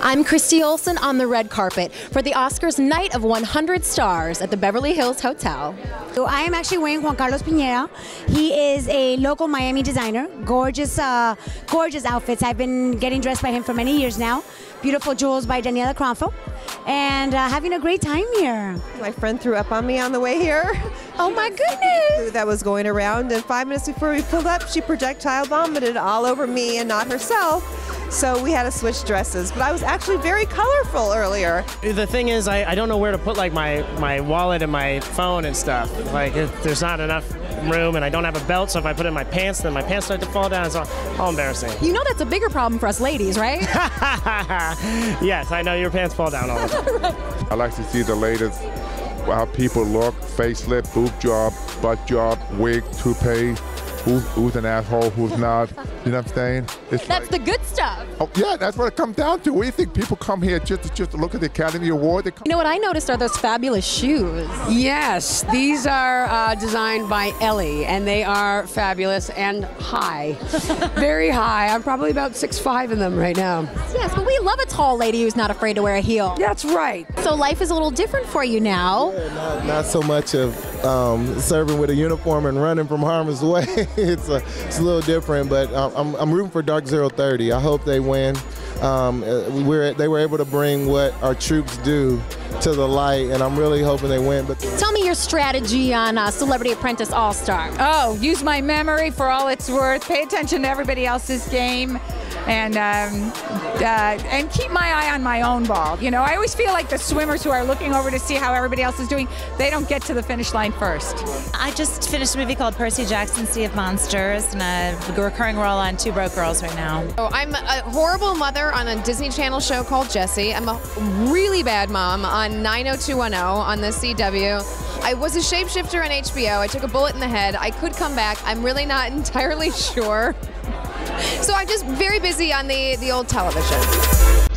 I'm Christy Olsen on the red carpet for the Oscars Night of 100 Stars at the Beverly Hills Hotel. So I am actually wearing Juan Carlos Piñera. He is a local Miami designer. Gorgeous, gorgeous outfits. I've been getting dressed by him for many years now. Beautiful jewels by Daniela Cronfo. And having a great time here. My friend threw up on me on the way here. Oh my goodness! That was going around, and 5 minutes before we pulled up, she projectile vomited all over me and not herself. So we had to switch dresses, but I was actually very colorful earlier. The thing is, I don't know where to put like my wallet and my phone and stuff. Like there's not enough room, and I don't have a belt, so if I put it in my pants, then my pants start to fall down. It's all embarrassing. You know that's a bigger problem for us ladies, right? Yes, I know your pants fall down all the time. Right. I like to see the latest, how people look, facelift, boob job, butt job, wig, toupee. Who's an asshole, who's not, you know what I'm saying? It's that's like, the good stuff. Oh, yeah, that's what it comes down to. We think people come here just to look at the Academy Award. You know what I noticed are those fabulous shoes. Yes, these are designed by Ellie, and they are fabulous and high, very high. I'm probably about 6'5" in them right now. Yes, but we love a tall lady who's not afraid to wear a heel. That's right. So life is a little different for you now. Yeah, not so much of serving with a uniform and running from harm's way. It's a little different, but I'm rooting for Dark 030. I hope they win. They were able to bring what our troops do to the light, and I'm really hoping they win. But tell me your strategy on Celebrity Apprentice All-Star. Oh, use my memory for all it's worth. Pay attention to everybody else's game, and keep my eye on my own ball. You know, I always feel like the swimmers who are looking over to see how everybody else is doing, they don't get to the finish line first. I just finished a movie called Percy Jackson's Sea of Monsters, and a recurring role on Two Broke Girls right now. So I'm a horrible mother on a Disney Channel show called Jessie. I'm a really bad mom on 90210 on the CW. I was a shapeshifter on HBO. I took a bullet in the head. I could come back. I'm really not entirely sure. So I'm just very busy on the old television.